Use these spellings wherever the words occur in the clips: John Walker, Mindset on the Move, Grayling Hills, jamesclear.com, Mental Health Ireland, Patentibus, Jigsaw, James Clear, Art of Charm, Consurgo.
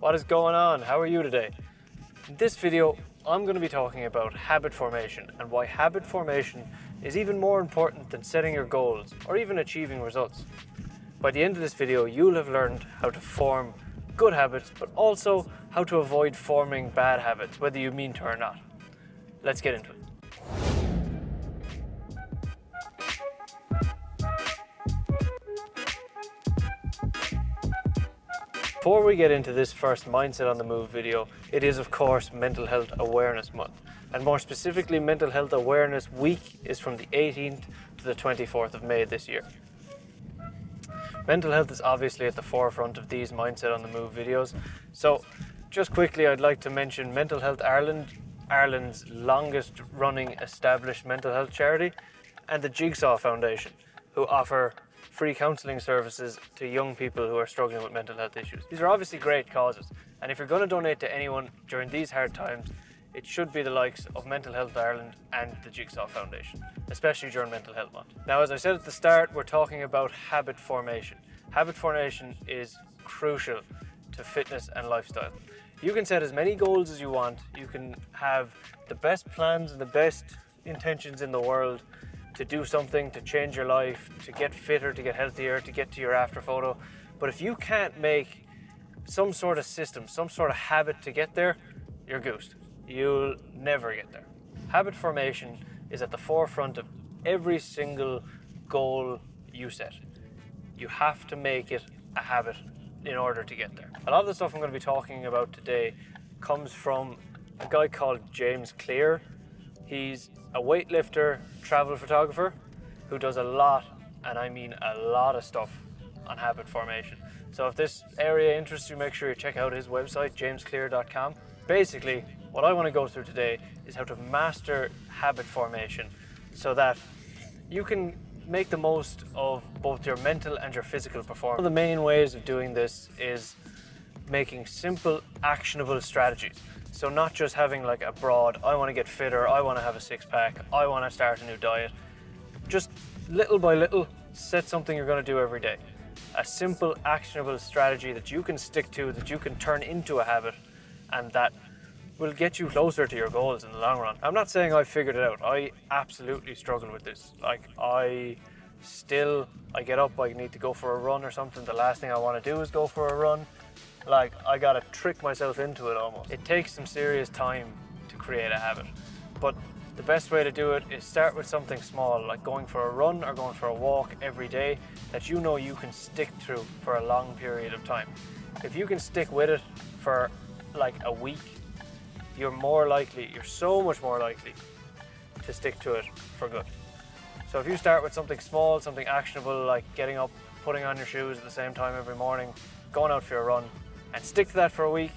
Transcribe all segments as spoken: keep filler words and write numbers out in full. What is going on? How are you today? In this video, I'm going to be talking about habit formation and why habit formation is even more important than setting your goals or even achieving results. By the end of this video, you'll have learned how to form good habits, but also how to avoid forming bad habits, whether you mean to or not. Let's get into it. Before we get into this first Mindset on the Move video, it is of course Mental Health Awareness Month. And more specifically, Mental Health Awareness Week is from the eighteenth to the twenty-fourth of May this year. Mental health is obviously at the forefront of these Mindset on the Move videos. So just quickly, I'd like to mention Mental Health Ireland, Ireland's longest running established mental health charity, and the Jigsaw Foundation, who offer free counselling services to young people who are struggling with mental health issues. These are obviously great causes, and if you're going to donate to anyone during these hard times, it should be the likes of Mental Health Ireland and the Jigsaw Foundation, especially during Mental Health Month. Now, as I said at the start, we're talking about habit formation. Habit formation is crucial to fitness and lifestyle. You can set as many goals as you want, you can have the best plans and the best intentions in the world to do something, to change your life, to get fitter, to get healthier, to get to your after photo. But if you can't make some sort of system, some sort of habit to get there, you're goosed. You'll never get there. Habit formation is at the forefront of every single goal you set. You have to make it a habit in order to get there. A lot of the stuff I'm going to be talking about today comes from a guy called James Clear. He's a weightlifter, travel photographer who does a lot, and I mean a lot of stuff on habit formation. So if this area interests you, make sure you check out his website, james clear dot com. Basically, what I want to go through today is how to master habit formation so that you can make the most of both your mental and your physical performance. One of the main ways of doing this is making simple, actionable strategies. So not just having like a broad, I want to get fitter, I want to have a six pack, I want to start a new diet. Just little by little, set something you're going to do every day. A simple, actionable strategy that you can stick to, that you can turn into a habit, and that will get you closer to your goals in the long run. I'm not saying I figured it out. I absolutely struggle with this. Like I still, I get up, I need to go for a run or something. The last thing I want to do is go for a run. Like, I gotta trick myself into it almost. It takes some serious time to create a habit, but the best way to do it is start with something small, like going for a run or going for a walk every day that you know you can stick through for a long period of time. If you can stick with it for like a week, you're more likely, you're so much more likely to stick to it for good. So if you start with something small, something actionable, like getting up, putting on your shoes at the same time every morning, going out for a run, and stick to that for a week,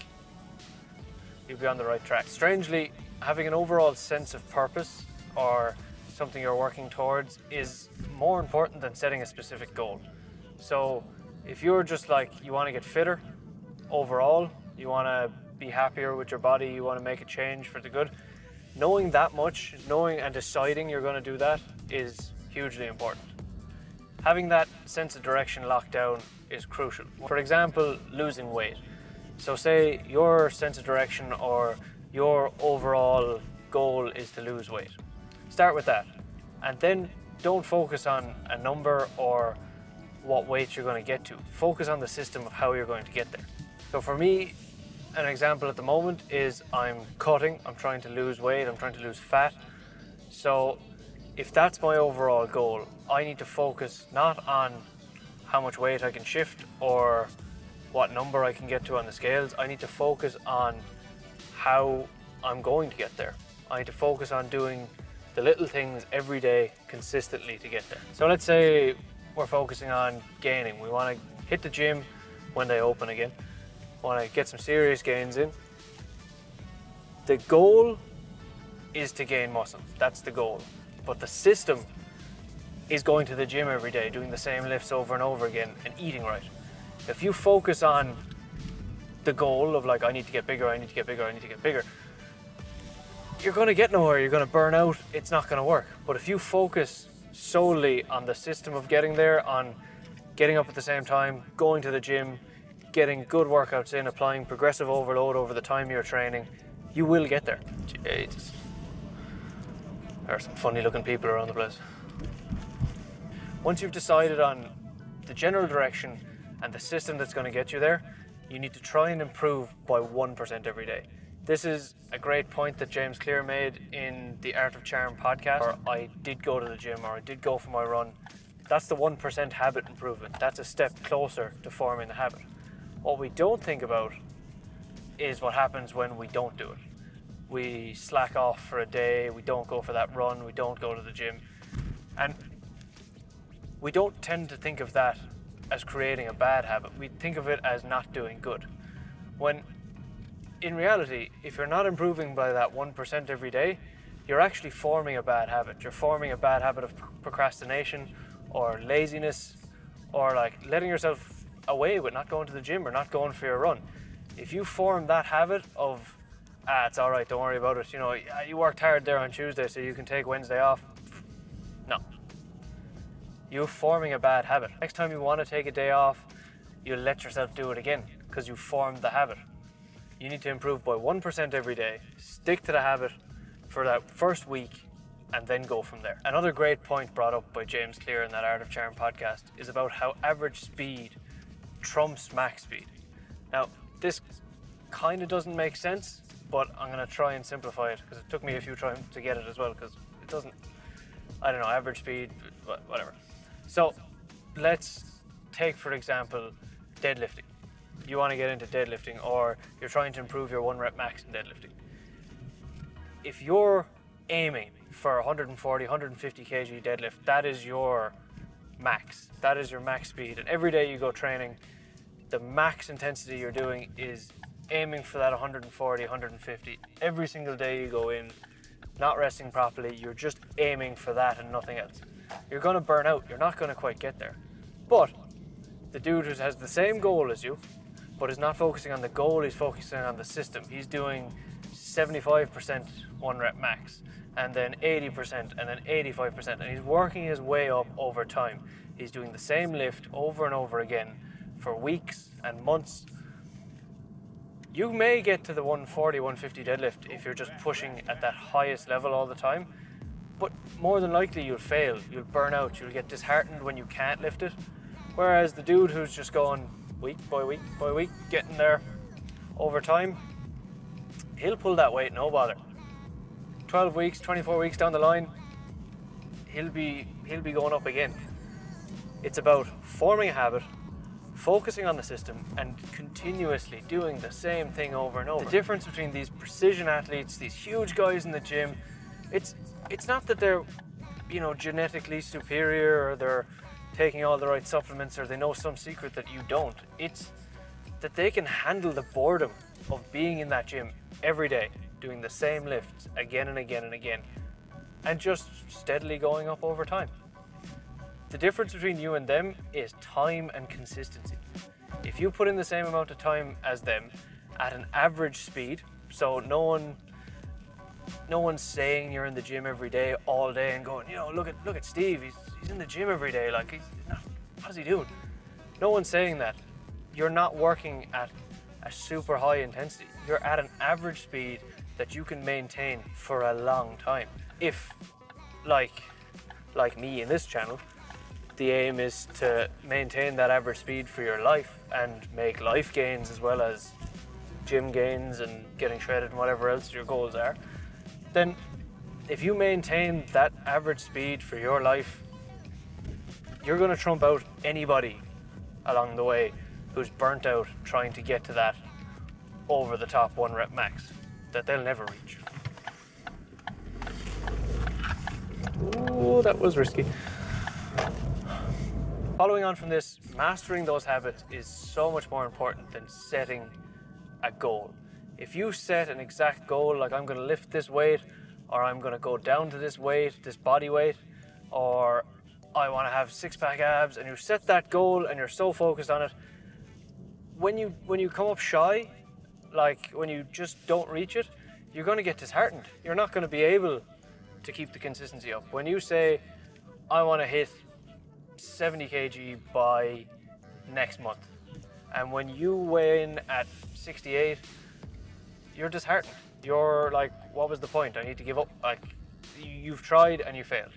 you'll be on the right track. Strangely, having an overall sense of purpose or something you're working towards is more important than setting a specific goal. So if you're just like, you want to get fitter overall, you want to be happier with your body, you want to make a change for the good, knowing that much, knowing and deciding you're going to do that is hugely important. Having that sense of direction locked down is crucial. For example, losing weight. So say your sense of direction or your overall goal is to lose weight. Start with that, and then don't focus on a number or what weight you're going to get to. Focus on the system of how you're going to get there. So for me, an example at the moment is I'm cutting, I'm trying to lose weight, I'm trying to lose fat. So if that's my overall goal, I need to focus not on how much weight I can shift or what number I can get to on the scales. I need to focus on how I'm going to get there. I need to focus on doing the little things every day consistently to get there. So let's say we're focusing on gaining. We want to hit the gym when they open again. We want to get some serious gains in. The goal is to gain muscle. That's the goal. But the system is going to the gym every day, doing the same lifts over and over again and eating right. If you focus on the goal of like, I need to get bigger, I need to get bigger, I need to get bigger, you're going to get nowhere, you're going to burn out, it's not going to work. But if you focus solely on the system of getting there, on getting up at the same time, going to the gym, getting good workouts in, applying progressive overload over the time you're training, you will get there. Jesus. There are some funny looking people around the place. Once you've decided on the general direction and the system that's going to get you there, you need to try and improve by one percent every day. This is a great point that James Clear made in the Art of Charm podcast, or I did go to the gym, or I did go for my run. That's the one percent habit improvement. That's a step closer to forming the habit. What we don't think about is what happens when we don't do it. We slack off for a day, we don't go for that run, we don't go to the gym. And we don't tend to think of that as creating a bad habit. We think of it as not doing good. When in reality, if you're not improving by that one percent every day, you're actually forming a bad habit. You're forming a bad habit of procrastination or laziness, or like letting yourself away with not going to the gym or not going for your run. If you form that habit of, ah, it's all right, don't worry about it, you know, you worked hard there on Tuesday so you can take Wednesday off. No. You're forming a bad habit. Next time you want to take a day off, you'll let yourself do it again because you formed the habit. You need to improve by one percent every day, stick to the habit for that first week, and then go from there. Another great point brought up by James Clear in that Art of Charm podcast is about how average speed trumps max speed. Now, this kind of doesn't make sense, but I'm going to try and simplify it because it took me a few times to get it as well because it doesn't, I don't know, average speed, whatever. So let's take, for example, deadlifting. You want to get into deadlifting, or you're trying to improve your one rep max in deadlifting. If you're aiming for one forty, one fifty kilogram deadlift, that is your max. That is your max speed. And every day you go training, the max intensity you're doing is aiming for that one forty, one fifty. Every single day you go in, not resting properly, you're just aiming for that and nothing else. You're going to burn out. You're not going to quite get there. But the dude who has the same goal as you, but is not focusing on the goal, he's focusing on the system. He's doing seventy-five percent one rep max, and then eighty percent, and then eighty-five percent, and he's working his way up over time. He's doing the same lift over and over again for weeks and months. You may get to the one forty, one fifty deadlift if you're just pushing at that highest level all the time, but more than likely you'll fail, you'll burn out, you'll get disheartened when you can't lift it. Whereas the dude who's just going week by week by week, getting there over time, he'll pull that weight, no bother. twelve weeks, twenty-four weeks down the line, he'll be, he'll be going up again. It's about forming a habit, focusing on the system, and continuously doing the same thing over and over. The difference between these precision athletes, these huge guys in the gym, it's, it's not that they're, you know, genetically superior, or they're taking all the right supplements, or they know some secret that you don't. It's that they can handle the boredom of being in that gym every day, doing the same lifts again and again and again, and just steadily going up over time. The difference between you and them is time and consistency. If you put in the same amount of time as them at an average speed, so no one no one's saying you're in the gym every day, all day, and going, you know, look at look at Steve, he's, he's in the gym every day, like, he's not, what is he doing? No one's saying that. You're not working at a super high intensity. You're at an average speed that you can maintain for a long time. If, like, like me in this channel, the aim is to maintain that average speed for your life and make life gains as well as gym gains and getting shredded and whatever else your goals are, then if you maintain that average speed for your life, you're going to trump out anybody along the way who's burnt out trying to get to that over the top one rep max that they'll never reach. Ooh, that was risky. Following on from this, mastering those habits is so much more important than setting a goal. If you set an exact goal, like I'm going to lift this weight, or I'm going to go down to this weight, this body weight, or I want to have six pack abs, and you set that goal and you're so focused on it, when you when you come up shy, like when you just don't reach it, you're going to get disheartened. You're not going to be able to keep the consistency up. When you say, I want to hit seventy kilogram by next month, And when you weigh in at sixty-eight, you're disheartened. You're like, what was the point? I need to give up. Like, you've tried and you failed.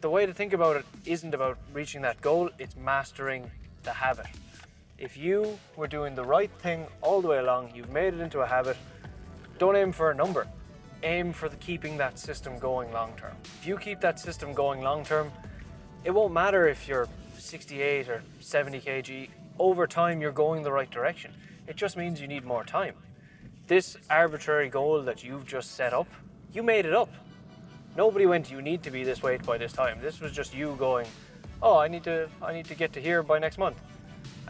The way to think about it isn't about reaching that goal, it's mastering the habit. If you were doing the right thing all the way along, you've made it into a habit, don't aim for a number. Aim for the keeping that system going long-term. If you keep that system going long-term, it won't matter if you're sixty-eight or seventy kilograms. Over time, you're going the right direction. It just means you need more time. This arbitrary goal that you've just set up, you made it up. Nobody went, you need to be this weight by this time. This was just you going, oh, I need to, I need to get to here by next month.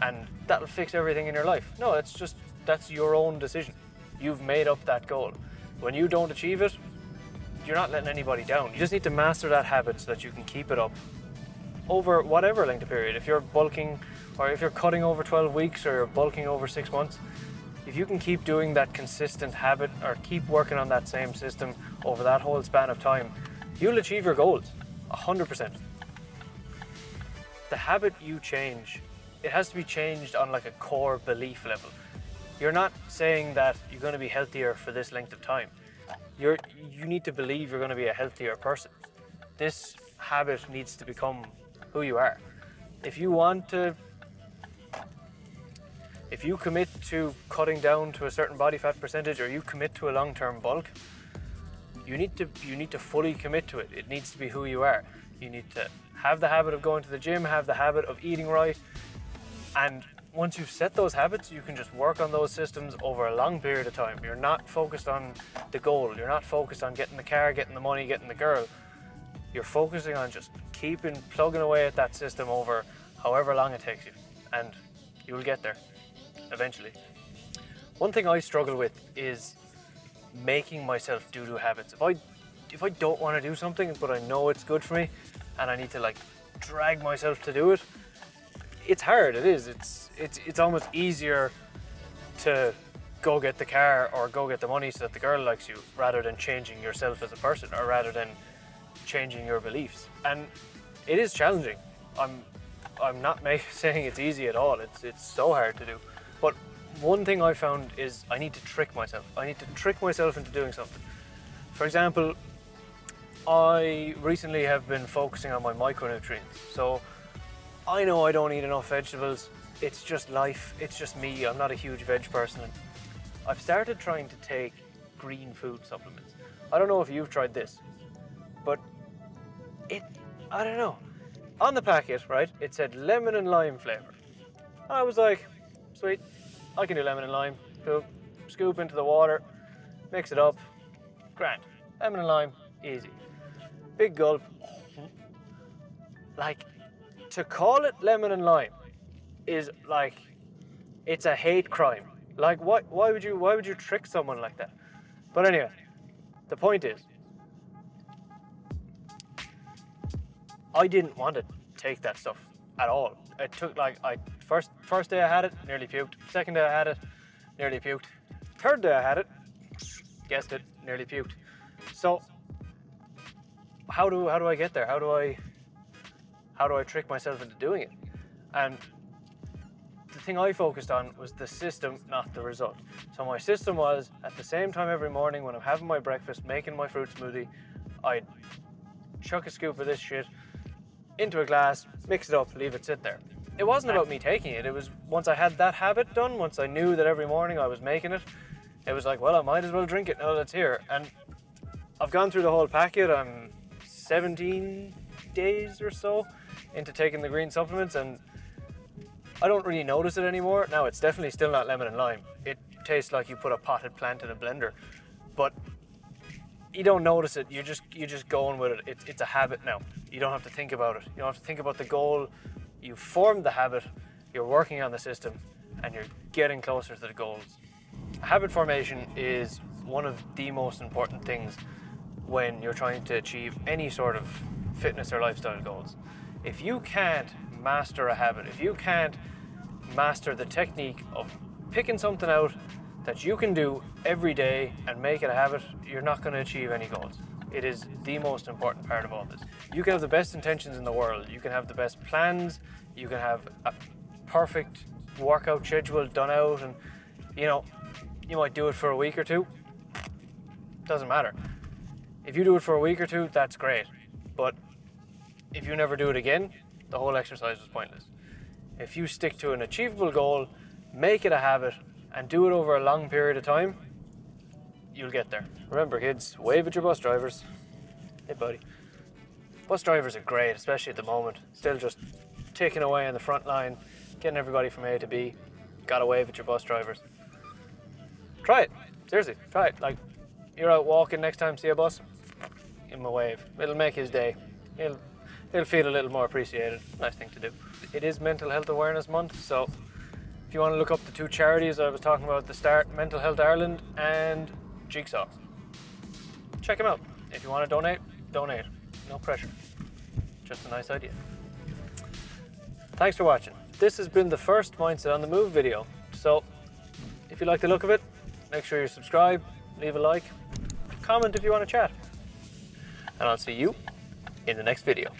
And that'll fix everything in your life. No, it's just, that's your own decision. You've made up that goal. When you don't achieve it, you're not letting anybody down. You just need to master that habit so that you can keep it up over whatever length of period. If you're bulking, or if you're cutting over twelve weeks, or you're bulking over six months, if you can keep doing that consistent habit or keep working on that same system over that whole span of time, you'll achieve your goals, one hundred percent. The habit you change, it has to be changed on like a core belief level. You're not saying that you're going to be healthier for this length of time. You're, you need to believe you're going to be a healthier person. This habit needs to become who you are. If you want to, if you commit to cutting down to a certain body fat percentage, or you commit to a long-term bulk, you need to, you need to fully commit to it. It needs to be who you are. You need to have the habit of going to the gym, have the habit of eating right. And once you've set those habits, you can just work on those systems over a long period of time. You're not focused on the goal. You're not focused on getting the car, getting the money, getting the girl. You're focusing on just keeping plugging away at that system over however long it takes you, and you'll get there eventually. One thing I struggle with is making myself do do habits. If I, if I don't want to do something, but I know it's good for me and I need to like drag myself to do it, it's hard, it is. It's, it's, it's almost easier to go get the car or go get the money so that the girl likes you, rather than changing yourself as a person, or rather than changing your beliefs. And it is challenging. I'm, I'm not make, saying it's easy at all. It's, it's so hard to do. But one thing I found is I need to trick myself. I need to trick myself into doing something. For example, I recently have been focusing on my micronutrients. So I know I don't eat enough vegetables, it's just life, it's just me, I'm not a huge veg person. I've started trying to take green food supplements. I don't know if you've tried this, but it, I don't know. On the packet, right, it said lemon and lime flavor. I was like, sweet, I can do lemon and lime. Cool. Scoop into the water, mix it up, grand. Lemon and lime, easy. Big gulp, like, to call it lemon and lime is like, it's a hate crime. Like, what, why would you, why would you trick someone like that? But anyway, the point is, I didn't want to take that stuff at all. It took like, I first, first day I had it, nearly puked. Second day I had it, nearly puked. Third day I had it, guessed it, nearly puked. So how do, how do I get there? How do I, How do I trick myself into doing it? And the thing I focused on was the system, not the result. So my system was, at the same time every morning when I'm having my breakfast, making my fruit smoothie, I'd chuck a scoop of this shit into a glass, mix it up, leave it sit there. It wasn't about me taking it. It was, once I had that habit done, once I knew that every morning I was making it, it was like, well, I might as well drink it now that it's here. And I've gone through the whole packet. I'm seventeen days or so into taking the green supplements, and I don't really notice it anymore. Now, it's definitely still not lemon and lime. It tastes like you put a potted plant in a blender, but you don't notice it. You're just, you're just going with it. It it's a habit now. You don't have to think about it. You don't have to think about the goal. You've formed the habit, you're working on the system, and you're getting closer to the goals. Habit formation is one of the most important things when you're trying to achieve any sort of fitness or lifestyle goals. If you can't master a habit, if you can't master the technique of picking something out that you can do every day and make it a habit, you're not going to achieve any goals. It is the most important part of all this. You can have the best intentions in the world, you can have the best plans, you can have a perfect workout schedule done out, and you know, you might do it for a week or two, doesn't matter. If you do it for a week or two, that's great, but if you never do it again, the whole exercise was pointless. If you stick to an achievable goal, make it a habit, and do it over a long period of time, you'll get there. Remember, kids, wave at your bus drivers. Hey, buddy. Bus drivers are great, especially at the moment. Still just taking away on the front line, getting everybody from A to B. Gotta wave at your bus drivers. Try it. Seriously, try it. Like, you're out walking, next time see a bus, give him a wave. It'll make his day. He'll, he'll feel a little more appreciated. Nice thing to do. It is Mental Health Awareness Month, so if you want to look up the two charities I was talking about at the start, Mental Health Ireland and Jigsaw. Check them out. If you want to donate, donate. No pressure. Just a nice idea. Thanks for watching. This has been the first Mindset on the Move video. So if you like the look of it, make sure you subscribe, leave a like, comment if you want to chat. And I'll see you in the next video.